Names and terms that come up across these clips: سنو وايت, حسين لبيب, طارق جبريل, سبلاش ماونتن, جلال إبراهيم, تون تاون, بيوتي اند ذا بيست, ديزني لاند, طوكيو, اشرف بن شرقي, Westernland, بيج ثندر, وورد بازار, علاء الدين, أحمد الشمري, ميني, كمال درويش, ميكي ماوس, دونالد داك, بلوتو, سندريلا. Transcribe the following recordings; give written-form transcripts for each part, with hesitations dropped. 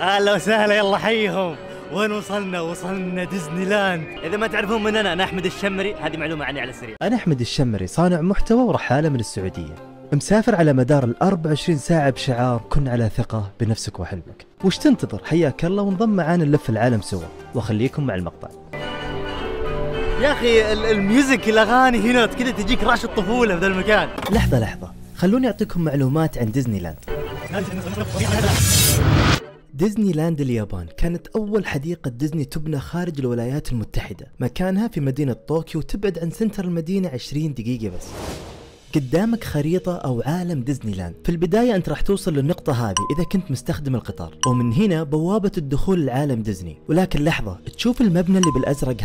اهلا وسهلا، يلا حيهم. وين وصلنا؟ وصلنا ديزني لاند. اذا ما تعرفون من انا احمد الشمري، هذه معلومه عني على السريع. انا احمد الشمري، صانع محتوى ورحاله من السعوديه، مسافر على مدار ال 24 ساعه بشعار كن على ثقه بنفسك وحلمك. وش تنتظر؟ حياك الله ونضم معانا نلف العالم سوا، واخليكم مع المقطع. يا اخي الميوزك، الاغاني هنا كذا تجيك رعشه الطفوله في ذا المكان. لحظه خلوني اعطيكم معلومات عن ديزني لاند. ديزني لاند اليابان كانت أول حديقة ديزني تبنى خارج الولايات المتحدة، مكانها في مدينة طوكيو، تبعد عن سنتر المدينة 20 دقيقة بس. قدامك خريطة أو عالم ديزني لاند، في البداية أنت راح توصل للنقطة هذه إذا كنت مستخدم القطار، ومن هنا بوابة الدخول لعالم ديزني. ولكن لحظة، تشوف المبنى اللي بالأزرق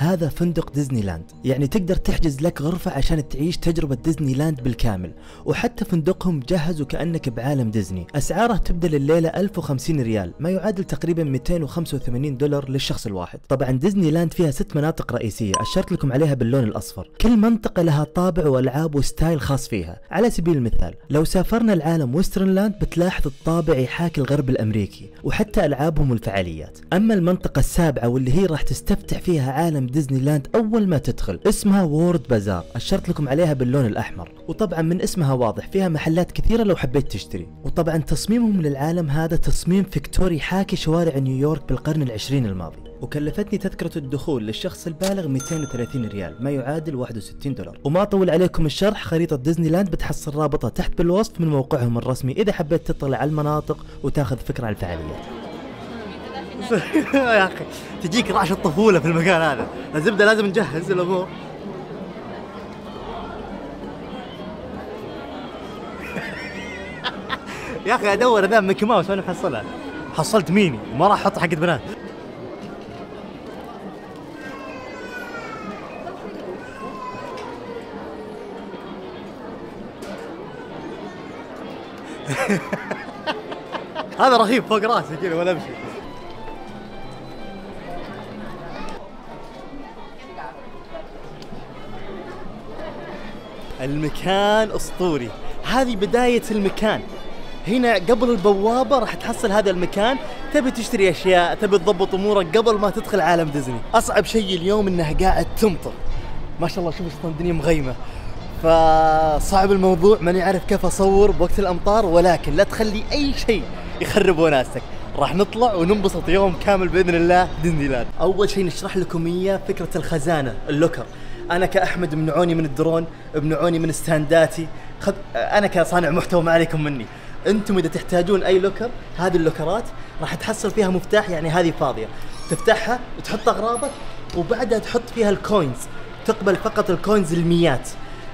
هذا فندق ديزني لاند، يعني تقدر تحجز لك غرفة عشان تعيش تجربة ديزني لاند بالكامل، وحتى فندقهم جهز وكأنك بعالم ديزني. أسعاره تبدأ لليلة 1050 ريال، ما يعادل تقريبا 285 دولار للشخص الواحد. طبعا ديزني لاند فيها 6 مناطق رئيسية أشرت لكم عليها باللون الأصفر، كل منطقة لها طابع وألعاب وستايل الخاص فيها. على سبيل المثال لو سافرنا العالم ويسترنلاند بتلاحظ الطابع يحاكي الغرب الامريكي، وحتى العابهم والفعاليات. اما المنطقه السابعه واللي هي راح تستفتح فيها عالم ديزني لاند اول ما تدخل، اسمها وورد بازار، اشرت لكم عليها باللون الاحمر، وطبعا من اسمها واضح فيها محلات كثيره لو حبيت تشتري. وطبعا تصميمهم للعالم هذا تصميم فيكتوري حاكي شوارع نيويورك بالقرن العشرين الماضي. وكلفتني تذكرة الدخول للشخص البالغ 230 ريال، ما يعادل 61 دولار. وما طول عليكم الشرح، خريطة ديزني لاند بتحصل رابطها تحت بالوصف من موقعهم الرسمي إذا حبيت تطلع على المناطق وتاخذ فكرة عن الفعاليات. يا أخي تجيك رعشة الطفولة في المكان هذا، الزبدة لازم نجهز الأمور. يا أخي أدور أذان ميكي ماوس وأنا محصلها، حصلت ميني وما راح أحط حقت بنات. هذا رهيب فوق راسي كذا ولا امشي. المكان اسطوري، هذه بداية المكان. هنا قبل البوابة راح تحصل هذا المكان، تبي تشتري اشياء، تبي تضبط امورك قبل ما تدخل عالم ديزني. اصعب شيء اليوم انها قاعد تمطر، ما شاء الله، شوف الدنيا مغيمة، فصعب الموضوع، ماني عارف كيف اصور بوقت الامطار. ولكن لا تخلي اي شيء يخرب وناسك، راح نطلع وننبسط يوم كامل باذن الله ديزني لاند. اول شيء نشرح لكم اياه فكره الخزانه، اللوكر. انا كاحمد منعوني من الدرون، منعوني من استانداتي، انا كصانع محتوى ما عليكم مني. انتم اذا تحتاجون اي لوكر، هذه اللوكرات راح تحصل فيها مفتاح، يعني هذه فاضيه تفتحها وتحط اغراضك، وبعدها تحط فيها الكوينز، تقبل فقط الكوينز الميات.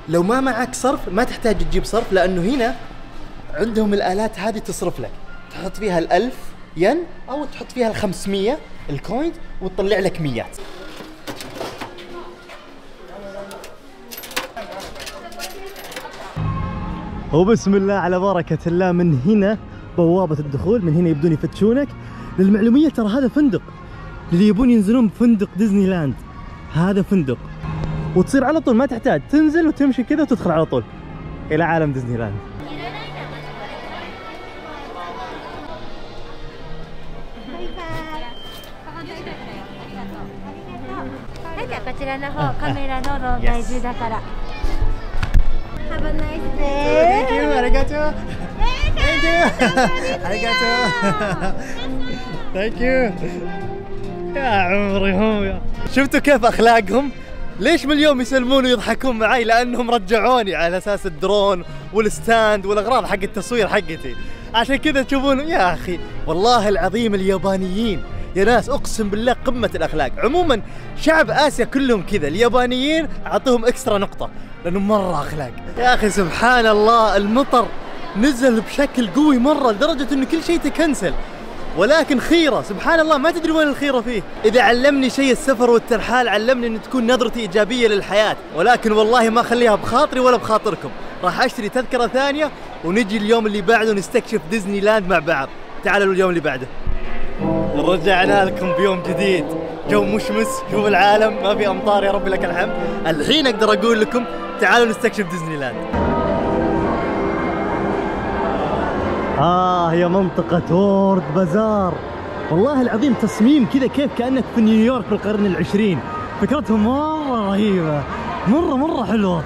لو ما معك صرف ما تحتاج تجيب صرف، لأنه هنا عندهم الآلات هذه تصرف لك، تحط فيها ال1000 ين أو تحط فيها ال500 الكوين وتطلع لك ميات. وبسم الله على بركة الله، من هنا بوابة الدخول، من هنا يبدون يفتشونك. للمعلومية ترى هذا فندق، اللي يبون ينزلون بفندق ديزني لاند هذا فندق، وتصير على طول ما تحتاج تنزل وتمشي كذا وتدخل على طول الى عالم ديزني لاند. يا عمري هم، شفتوا كيف اخلاقهم؟ ليش من اليوم يسلمون ويضحكون معي؟ لانهم رجعوني على اساس الدرون والستاند والاغراض حق التصوير حقتي، عشان كذا تشوفون. يا اخي والله العظيم اليابانيين يا ناس، اقسم بالله قمه الاخلاق. عموما شعب اسيا كلهم كذا، اليابانيين اعطوهم اكسترا نقطه لانهم مره اخلاق. يا اخي سبحان الله، المطر نزل بشكل قوي مره لدرجه انه كل شيء تكنسل، ولكن خيرة سبحان الله ما تدري وين الخيرة فيه. إذا علمني شيء السفر والترحال، علمني أن تكون نظرتي إيجابية للحياة، ولكن والله ما أخليها بخاطري ولا بخاطركم. راح أشتري تذكرة ثانية ونجي اليوم اللي بعده نستكشف ديزني لاند مع بعض. تعالوا اليوم اللي بعده، رجعنا لكم بيوم جديد، جو مشمس، شوف العالم، ما في أمطار، يا رب لك الحمد. الحين أقدر أقول لكم تعالوا نستكشف ديزني لاند. هي منطقة وورد بازار. والله العظيم تصميم كذا كيف كأنك في نيويورك في القرن العشرين. فكرتهم مرة رهيبة، مرة مرة حلوة.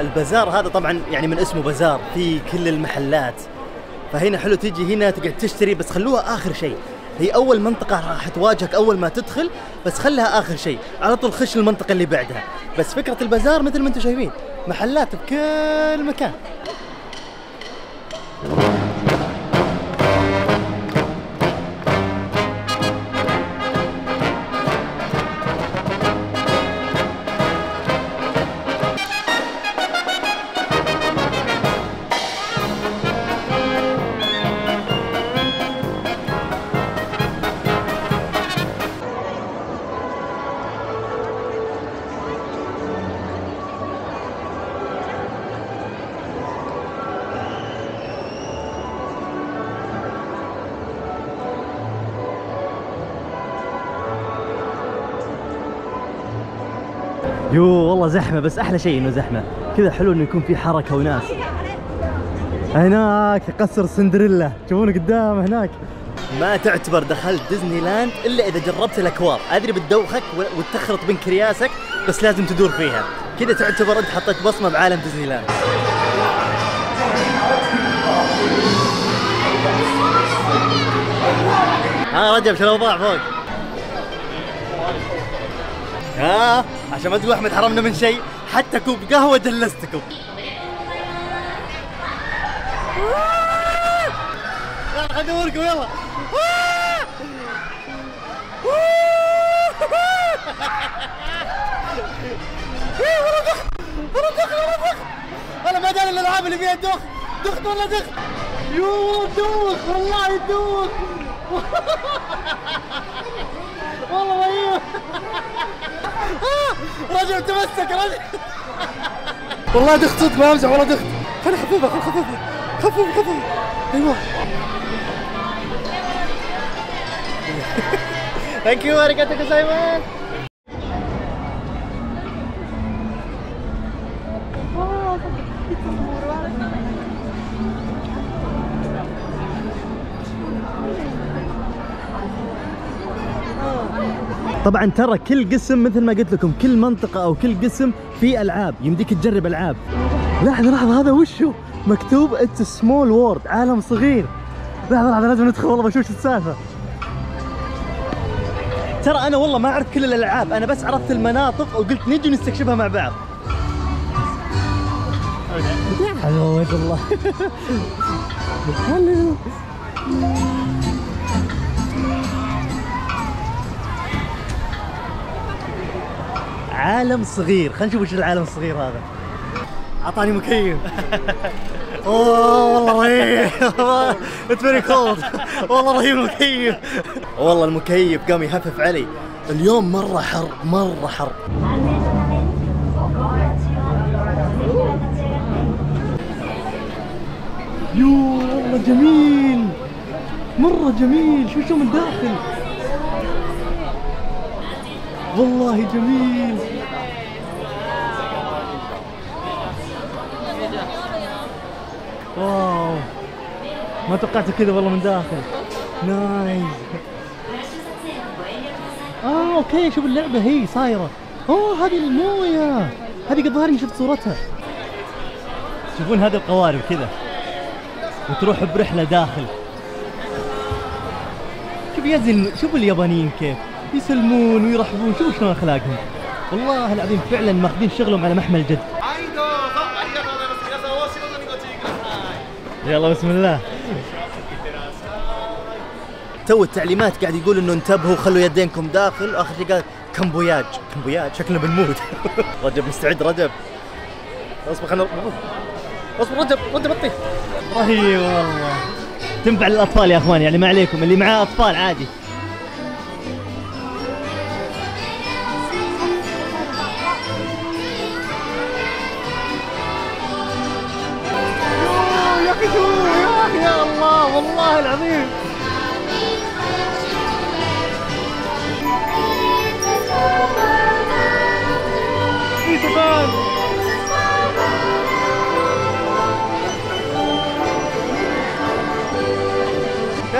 البازار هذا طبعا يعني من اسمه بازار في كل المحلات، فهنا حلو تجي هنا تقعد تشتري، بس خلوها آخر شيء. هي أول منطقة راح تواجهك أول ما تدخل، بس خلها آخر شيء، على طول خش المنطقة اللي بعدها. بس فكرة البازار مثل ما انتم شايفين محلات بكل مكان. يو والله زحمة، بس أحلى شيء إنه زحمة كذا، حلو إنه يكون في حركة وناس. هناك قصر سندريلا تشوفونه قدام هناك. ما تعتبر دخلت ديزني لاند إلا إذا جربت الأكواب، أدري بتدوخك وتخرط بين كرياسك، بس لازم تدور فيها كذا، تعتبر أنت حطيت بصمة بعالم ديزني لاند. رجب شو الأوضاع فوق؟ عشان ما تقول احمد حرمنا من شيء، حتى كوب قهوه دلستكم. يلا خليني اوريكم، يلا. والله دخ انا ما ادري الالعاب اللي فيها دخ دخ ولا دخ. يوه دوخ والله دوخ والله رهيب. رجل تمسك رجل والله دخت صدق، ما امزح والله دخت. خلي خفيفه خلي خفيفه خفيفه خفيفه. ايوه ثانك يو اريغاتو غوزايماس. طبعا ترى كل قسم مثل ما قلت لكم، كل منطقة أو كل قسم في ألعاب، يمديك تجرب ألعاب. لحظة هذا وشو؟ مكتوب اتس سمول وورد، عالم صغير. لحظة لازم ندخل والله بشوف شو السالفة. ترى أنا والله ما أعرف كل الألعاب، أنا بس عرفت المناطق وقلت نجي نستكشفها مع بعض. حلو وجه الله. حلو. عالم صغير، خلينا نشوف وش العالم الصغير هذا. اعطاني مكيف. اوه والله رهيب، اتس فيري كولد. والله رهيب المكيف، والله المكيف قام يهفف علي. اليوم مره حر مره حر. يو والله جميل مره جميل، شو من داخل والله جميل. واو ما توقعت كذا والله من داخل. نايس. اوكي شوف اللعبة هي صايرة. هذه الموية هذه قد ظهرني شفت صورتها. تشوفون هذه القوارب كذا وتروح برحلة داخل. شوف يزن، شوفوا اليابانيين كيف يسلمون ويرحبون، شوفوا شلون اخلاقهم. والله العظيم فعلا ماخذين شغلهم على محمل جد. يلا بسم الله. تو التعليمات قاعد يقول انه انتبهوا خلوا يدينكم داخل، واخر شيء قال كمبوياج. كمبوياج شكلنا بنموت. رجب مستعد. رجب اصبر خلنا اصبر. رجب اطيح. رهيب والله، تنفع للاطفال يا اخوان، يعني ما عليكم اللي معاه اطفال عادي. يا الله والله العظيم.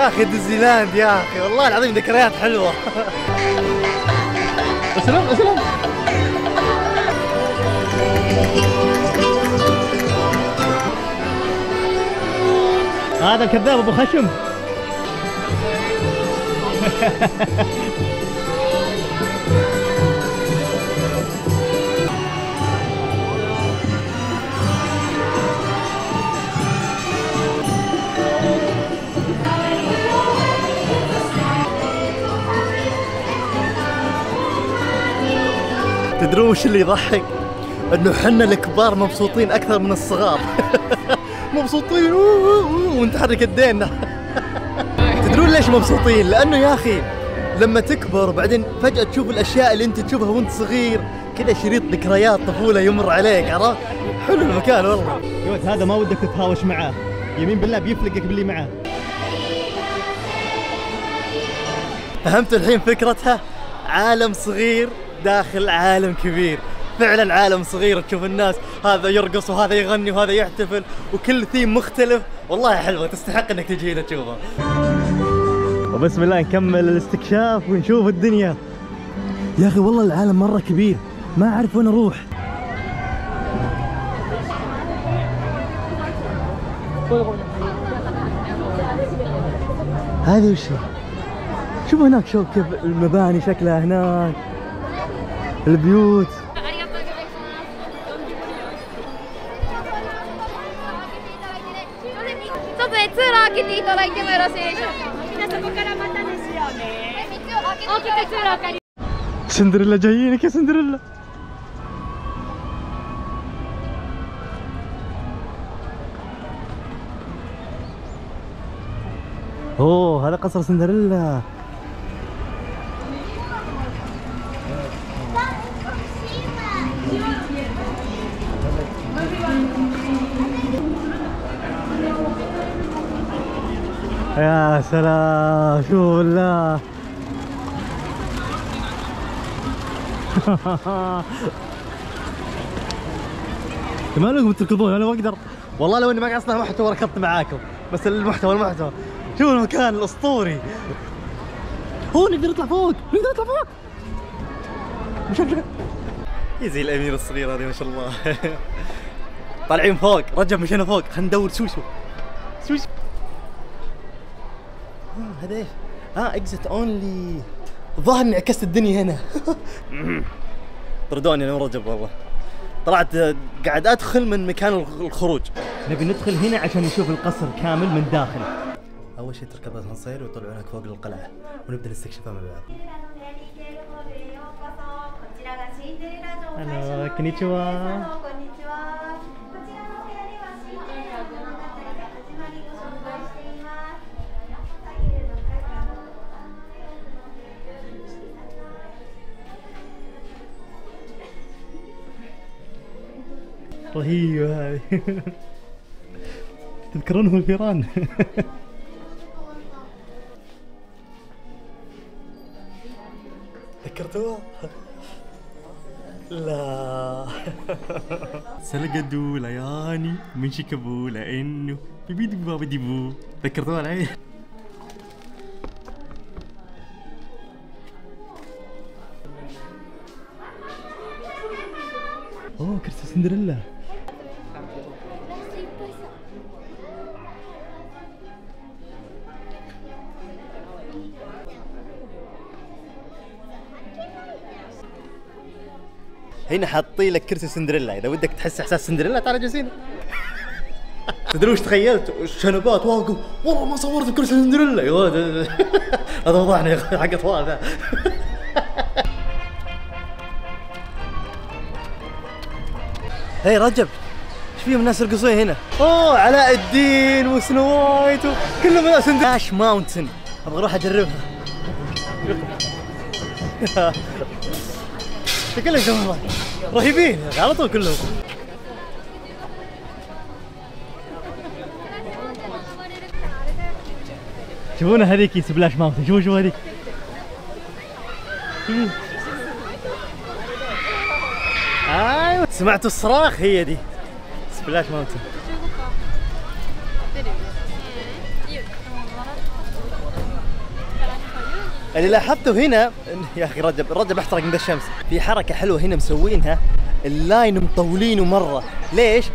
اخي ديزني لاند يا اخي، والله العظيم ذكريات حلوه. اسلم اسلم. هذا الكذاب ابو خشم. تدرون وش اللي يضحك؟ انه حنا الكبار مبسوطين اكثر من الصغار. مبسوطين ونتحرك يدينا. تدرون ليش مبسوطين؟ لانه يا اخي لما تكبر بعدين فجأة تشوف الاشياء اللي انت تشوفها وانت صغير كذا، شريط ذكريات طفولة يمر عليك، عرفت؟ حلو المكان والله. يود هذا ما ودك تتهاوش معاه، يمين بالله بيفلقك باللي معاه. فهمت الحين فكرتها؟ عالم صغير داخل عالم كبير، فعلا عالم صغير تشوف الناس هذا يرقص وهذا يغني وهذا يحتفل وكل ثيم مختلف، والله حلوه تستحق انك تجي هنا تشوفها. وبسم الله نكمل الاستكشاف ونشوف الدنيا. يا اخي والله العالم مره كبير، ما اعرف وين اروح. هذه وش؟ شوفوا هناك، شوف كيف المباني شكلها هناك، البيوت. سندريلا جايينك يا سندريلا. اوه هذا قصر سندريلا. يا سلام شوف الله. ما لكم تركضون، انا ما اقدر والله، لو اني ما قصنا محتوى ركضت معاكم، بس المحتوى شوف المكان الاسطوري. هو نقدر نطلع فوق، نقدر نطلع فوق. يا زي الاميره الصغيره هذه ما شاء الله. طالعين فوق، رجب مشينا فوق، خلينا ندور سوسو. سوسو هذا ايش؟ اكزت اونلي. الظاهر اني عكست الدنيا هنا. طردوني انا ورجب والله. طلعت قاعد ادخل من مكان الخروج. نبي ندخل هنا عشان نشوف القصر كامل من داخل. اول شيء تركب الاسانسير ويطلعونك فوق للقلعه ونبدا نستكشفها مع بعض. هلا كونيتشوا. رهيبة هذه. تذكرونهم الفيران. ذكرتوها؟ لا. سلقدوا لياني من شكبوا لانه ببيدك بابا ديبو. ذكرتوها العين؟ اوه كرسي سندريلا. هنا حاطين لك كرسي سندريلا، اذا ودك تحس احساس سندريلا تعال اجلس هنا. تدرون وش تخيلت؟ الشنبات واقفوا، والله ما صورت كرسي سندريلا. يا ولد هذا وضعنا حق اطفال ذا. هاي رجب ايش فيهم الناس يرقصون هنا؟ اوه علاء الدين وسنو وايت كلهم ناس. سبلاش ماونتن ابغى اروح اجربها. كلهم جمهور رهيبين على طول كلهم. شوفونا هذيك سبلاش ماونتن، شوفوا شوفوا هذيك. ايوه سمعتوا الصراخ، هي دي سبلاش ماونتن. اللي لاحظته هنا يا اخي رجب احترق من الشمس. في حركه حلوه هنا مسوينها، اللاين مطولينه مره، ليش؟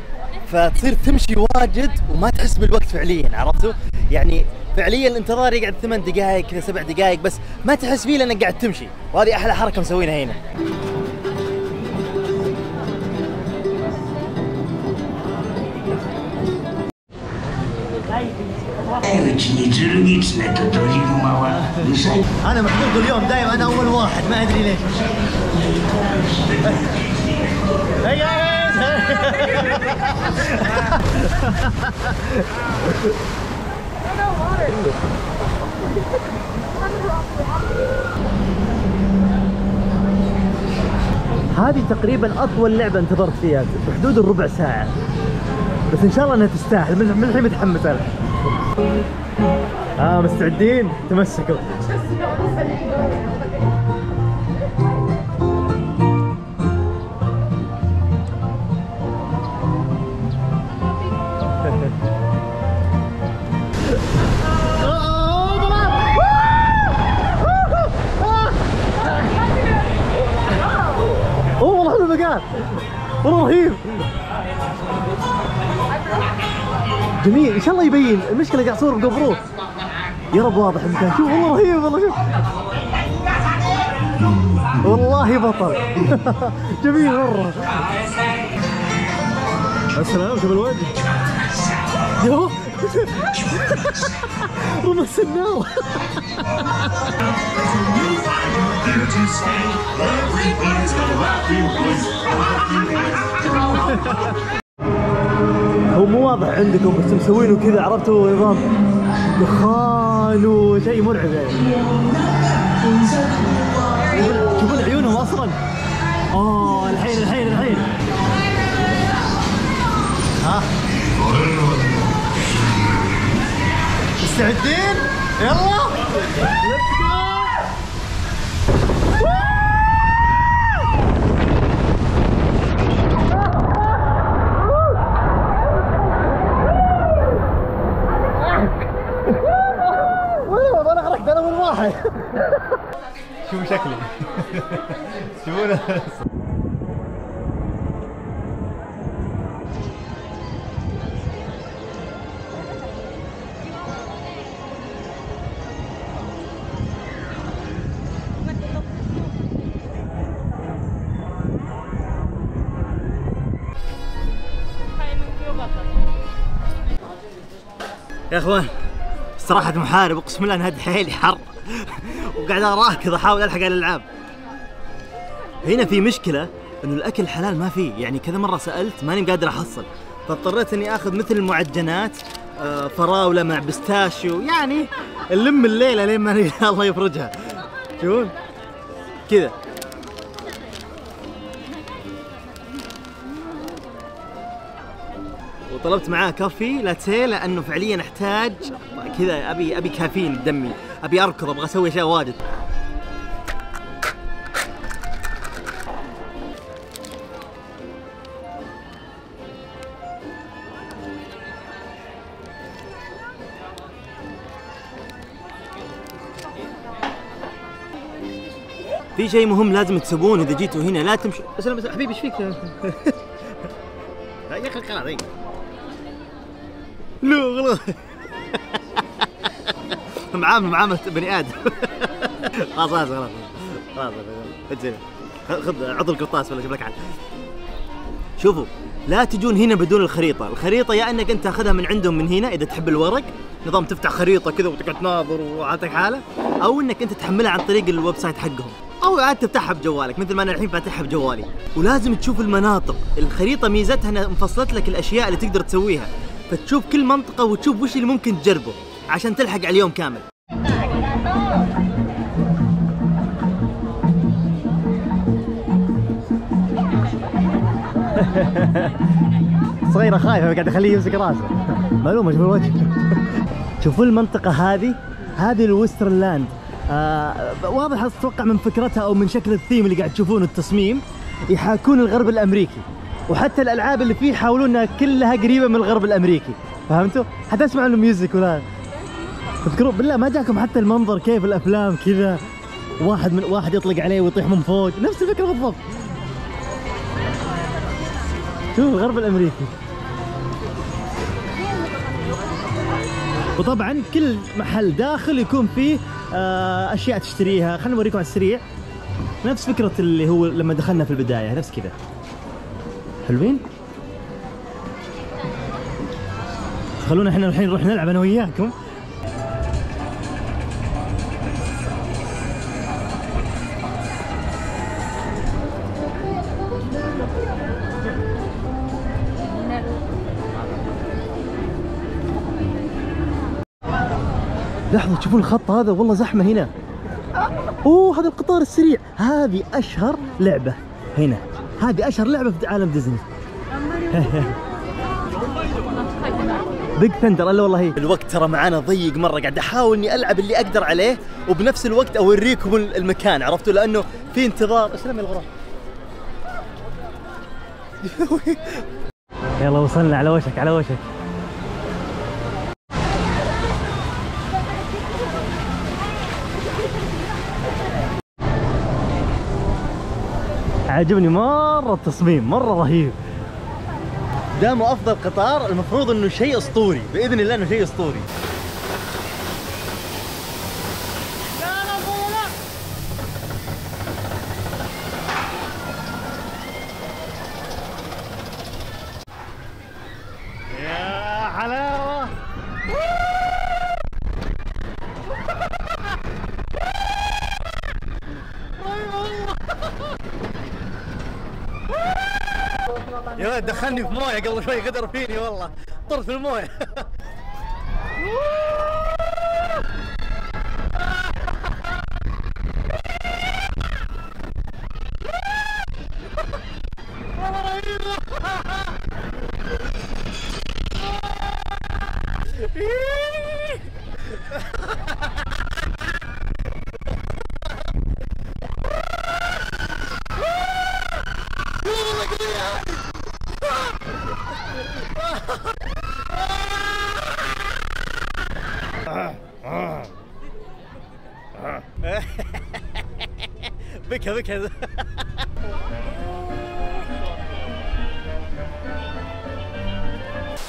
فتصير تمشي واجد وما تحس بالوقت فعليا، عرفتوا؟ يعني فعليا الانتظار يقعد 8 دقائق كذا 7 دقائق بس ما تحس فيه لانك قاعد تمشي، وهذه احلى حركه مسوينها هنا. انا محظوظ اليوم دايما، انا اول واحد ما ادري ليش. هذه تقريبا اطول لعبه انتظرت فيها بحدود الربع ساعه، بس ان شاء الله انها تستاهل. من الحين متحمس انا. مستعدين؟ تمسكوا. اوه والله حلو المكان، والله رهيب جميل. ان شاء الله يبين، المشكله قاعد اصور بجوبرو. يا رب واضح المكان، شوف والله رهيب والله، شوف والله بطل. جميل مره. السلام، شوف الوجه. يوه رمس النار. هو مو واضح عندكم بس مسوينه كذا، عرفتوا نظام دخان وشيء مرعب يعني. شوفوا عيونهم اصلا. الحين ها مستعدين؟ يلا شوفوا شكلي، شوفونا. يا اخوان صراحة محارب اقسم بالله انها دحيلي حر، وقاعد اراكض احاول الحق على الالعاب. هنا في مشكلة انه الاكل حلال ما فيه، يعني كذا مرة سألت ماني قادر احصل، فاضطريت اني اخذ مثل المعجنات فراولة مع بستاشيو، يعني نلم الليلة لين ما الله يفرجها. شوفون كذا طلبت معاه كافي لاتيه، لانه فعليا احتاج كذا، ابي كافيين بدمي، ابي اركض، ابغى اسوي اشياء واجد. في شيء مهم لازم تسوونه اذا جيتوا هنا، لا تمشوا. اسلم حبيبي ايش فيك؟ يا اخي خلاص لا والله معاملة بني ادم. خلاص انزين، خذ عضو القرطاس ولا اجيب لك. شوفوا لا تجون هنا بدون الخريطة، الخريطة يا انك انت تاخذها من عندهم من هنا اذا تحب الورق، نظام تفتح خريطة كذا وتقعد تناظر وعاتك حالة، او انك انت تحملها عن طريق الويب سايت حقهم، او عاد تفتحها بجوالك مثل ما انا الحين فاتحها بجوالي. ولازم تشوف المناطق، الخريطة ميزتها انها مفصلت لك الاشياء اللي تقدر تسويها، فتشوف كل منطقة وتشوف وش اللي ممكن تجربه عشان تلحق على اليوم كامل. صغيرة خايفة قاعد اخليه يمسك راسه، معلومة شوف الوجه. شوفوا المنطقة هذه الويسترن لاند، واضح اتوقع من فكرتها او من شكل الثيم اللي قاعد تشوفونه، التصميم يحاكون الغرب الامريكي، وحتى الالعاب اللي فيه يحاولون انها كلها قريبه من الغرب الامريكي، فهمتوا؟ حتسمعوا الميوزك ولا تذكرون بالله ما جاكم حتى المنظر كيف الافلام كذا واحد يطلق عليه ويطيح من فوق، نفس الفكره بالضبط. شوف الغرب الامريكي. وطبعا كل محل داخل يكون فيه اشياء تشتريها، خليني اوريكم على السريع. نفس فكره اللي هو لما دخلنا في البدايه، نفس كذا. حلوين؟ خلونا احنا الحين نروح نلعب انا وياكم. لحظة تشوفون الخط هذا، والله زحمة هنا. اوه هذا القطار السريع، هذه أشهر لعبة هنا، هذه أشهر لعبة في عالم ديزني. بيج ثندر. الا والله هي الوقت ترى معانا ضيق مرة، قاعد أحاول إني ألعب اللي أقدر عليه وبنفس الوقت أوريكم المكان، عرفتوا؟ لأنه في انتظار. اسلم يا الغراب. يلا وصلنا، على وشك على وشك. عجبني مره التصميم، مره رهيب. دامه افضل قطار، المفروض انه شيء اسطوري، باذن الله انه شيء اسطوري. لا لا لا لا. يا حلاوه. يا ولد دخلني في مويه قبل شوي، غدر فيني والله، طرت في المويه. بكى بكى.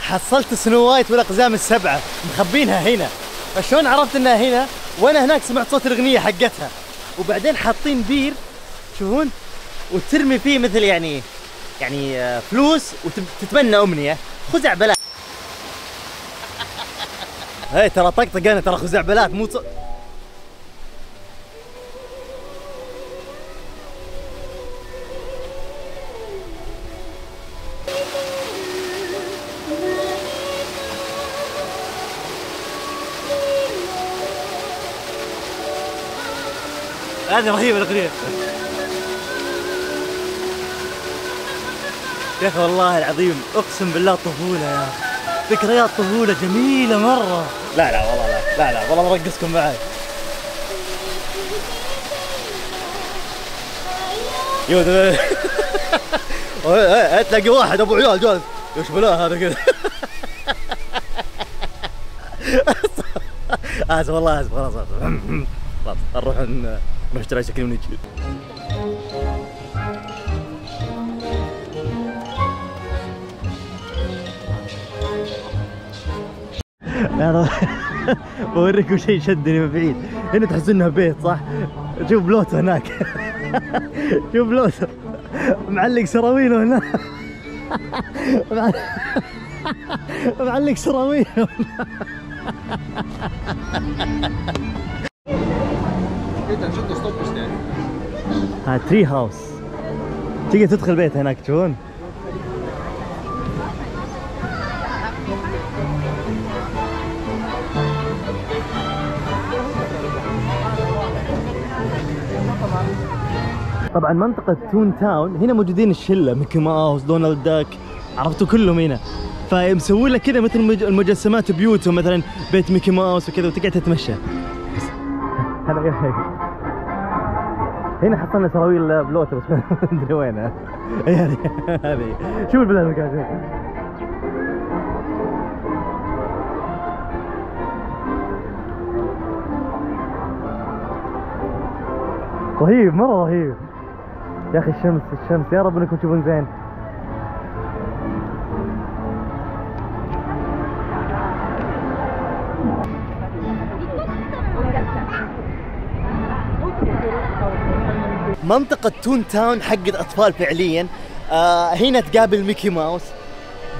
حصلت سنو وايت والاقزام السبعه، مخبينها هنا. فشلون عرفت انها هنا؟ وانا هناك سمعت صوت الاغنيه حقتها، وبعدين حاطين بير تشوفون وترمي فيه مثل يعني فلوس وتتمنى امنيه، خزعبلات. هي ترى طقطقه، انا ترى خزعبلات مو هذه رهيبة الأغنية يا أخي، والله العظيم أقسم بالله طفولة يا أخي، ذكريات طفولة جميلة مرة. لا لا والله، لا والله برقصكم معي. يود تلاقي واحد أبو عيال جالس وش بلاه هذا كذا. آسف والله آسف، خلاص خلاص نروح نشتري شكل ونجي. انا بوريكم شيء شدني من بعيد، هنا تحس انها بيت صح؟ شوف بلوتو هناك. شوف بلوتو معلق سراويله هناك. معلق سراويله هناك. ها تري هاوس، تقدر تدخل بيت هناك تشوفون. طبعا منطقة تون تاون هنا موجودين الشلة ميكي ماوس دونالد داك، عرفتوا كلهم هنا. فمسوين لك كذا مثل المجسمات بيوتهم، مثلا بيت ميكي ماوس وكذا، وتقعد تتمشى. هلا يا حبيبي. هنا حصلنا سراويل بلوتو بس ما ادري وينها. يعني هذه شوف البلد المكان. رهيب مرة رهيب يا أخي. الشمس الشمس، يا رب إنكم تشوفون زين. منطقة تون تاون حقت أطفال فعليا. هنا تقابل ميكي ماوس،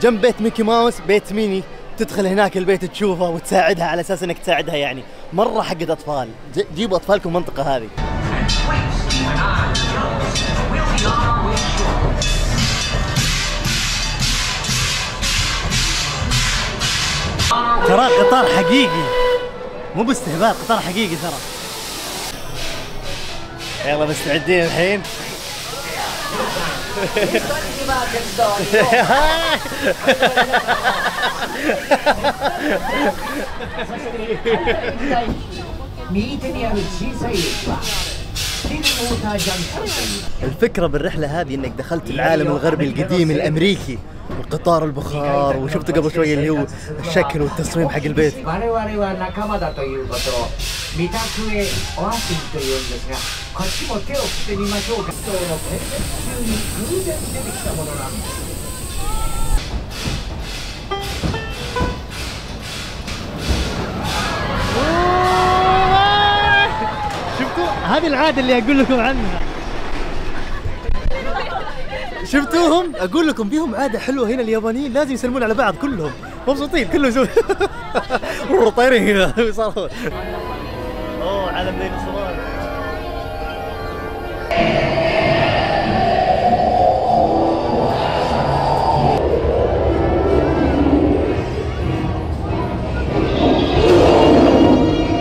جنب بيت ميكي ماوس بيت ميني، تدخل هناك البيت تشوفه وتساعدها على أساس إنك تساعدها، يعني مرة حقت أطفال. جيبوا أطفالكم المنطقة هذه. ترى قطار حقيقي، مو باستهبال، قطار حقيقي ترى. يلا مستعدين الحين؟ الفكرة بالرحلة هذه انك دخلت العالم الغربي القديم الامريكي، القطار البخار، وشفت قبل شوية اللي هو الشكل والتصميم حق البيت. شفتوا هذه العادة اللي أقول لكم عنها؟ شفتوهم؟ أقول لكم بيهم عادة حلوة هنا، اليابانيين لازم يسلمون على بعض، كلهم مبسوطين، كلهم يسوون طايرين صاروا. اوه علم ديناصورات.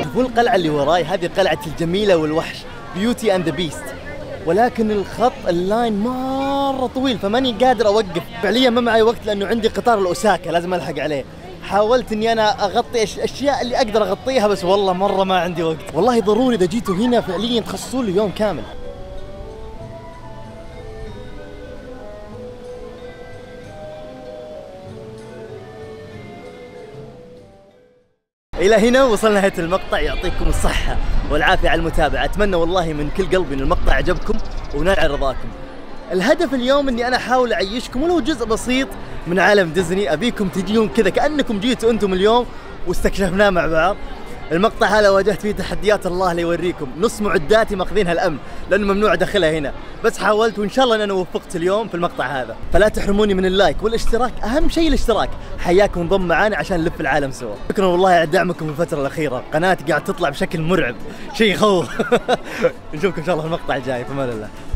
شوفوا القلعة اللي وراي، هذه قلعة الجميلة والوحش، بيوتي اند ذا بيست، ولكن الخط اللاين مرة طويل فماني قادر أوقف، فعليا ما معي وقت لأنه عندي قطار الأوساكا لازم ألحق عليه. حاولت اني انا اغطي الاشياء اللي اقدر اغطيها بس والله مره ما عندي وقت. والله ضروري اذا جيتوا هنا فعليا تخصصوا لي يوم كامل. الى هنا وصلنا نهايه المقطع، يعطيكم الصحه والعافيه على المتابعه، اتمنى والله من كل قلبي ان المقطع عجبكم ونال رضاكم. الهدف اليوم اني انا احاول اعيشكم ولو جزء بسيط من عالم ديزني، ابيكم تجيون كذا كانكم جيتوا انتم اليوم واستكشفناه مع بعض. المقطع هذا واجهت فيه تحديات الله لا يوريكم، نص معداتي ماخذينها الامن لانه ممنوع ادخلها هنا، بس حاولت وان شاء الله ان انا وفقت اليوم في المقطع هذا، فلا تحرموني من اللايك والاشتراك، اهم شيء الاشتراك، حياكم انضم معانا عشان نلف العالم سوا. شكرا والله على دعمكم في الفترة الأخيرة، قناتي قاعد تطلع بشكل مرعب، شيء يخوف. نشوفكم ان شاء الله في المقطع الجاي، في امان الله.